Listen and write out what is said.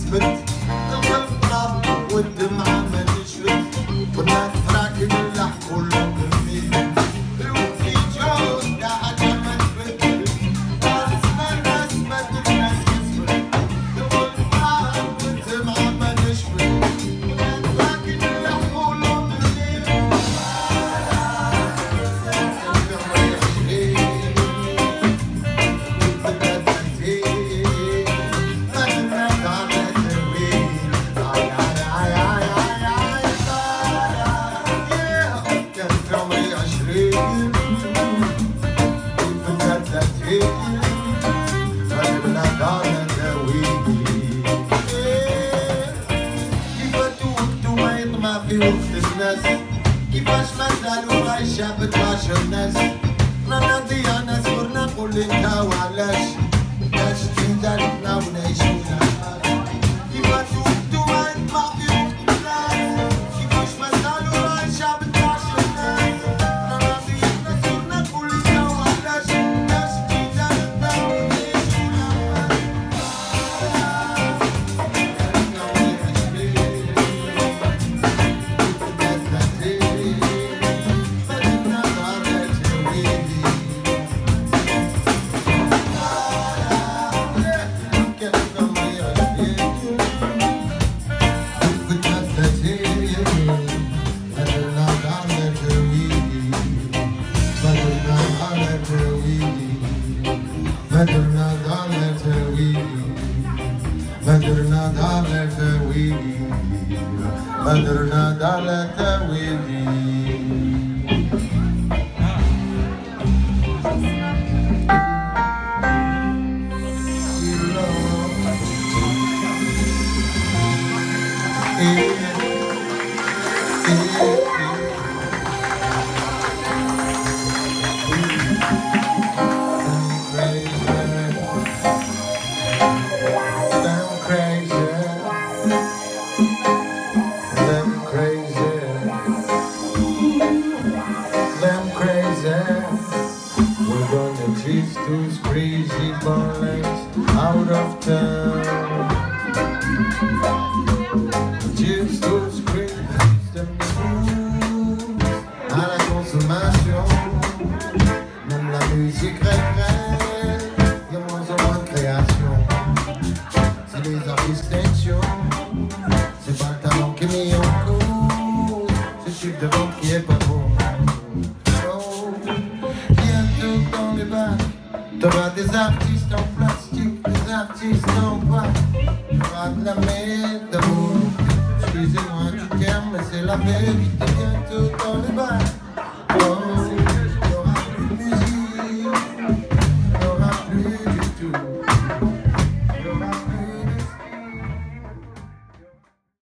زبد والطراب والدمعة ما تشبد والناس فراك اللح كله كفيت الوفي جود دا حاجة ما تبد والزبد الناس ما تبناس كزبد والطراب والدمعة ما تشبد والناس فراك اللح كله كفيت كيفاش مازالو عايشة بتعاشر الناس رانا ضيعنا صورنا نقولي انت وعلاش باش في دارتنا ونعيشو زعما كيفاش وقتو يطمع في وقت الناس كيفاش مازالو عايشة بتعاشر الناس رانا ضيعنا صورنا نقولي انت وعلاش باش في دارتنا ونعيشو زعما Madonna, darling, tell me. Madonna, darling, tell me. Madonna, darling, tell me. Those crazy boys out of town. Just those crazy boys à la consommation. Même la musique régresse, il y a moins en moins de création. C'est les artistes tension, c'est pas le talent qui est mis en cause. C'est le type de vente qui est pas bon. Oh, bientôt dans les bars. T'auras des artistes en plastique, des artistes en bois. T'auras de la métaphore. Excusez-moi du terme, mais c'est la vérité bientôt dans les